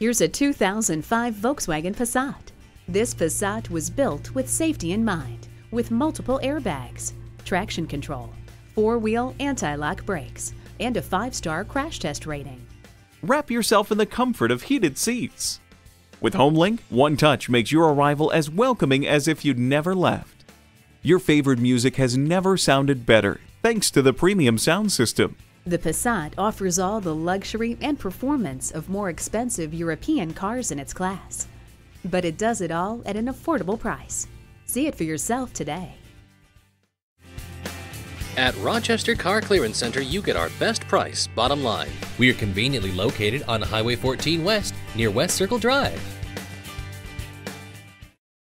Here's a 2005 Volkswagen Passat. This Passat was built with safety in mind, with multiple airbags, traction control, four-wheel anti-lock brakes, and a 5-star crash test rating. Wrap yourself in the comfort of heated seats. With Homelink, one touch makes your arrival as welcoming as if you'd never left. Your favorite music has never sounded better, thanks to the premium sound system. The Passat offers all the luxury and performance of more expensive European cars in its class. But it does it all at an affordable price. See it for yourself today. At Rochester Car Clearance Center, you get our best price, bottom line. We are conveniently located on Highway 14 West, near West Circle Drive.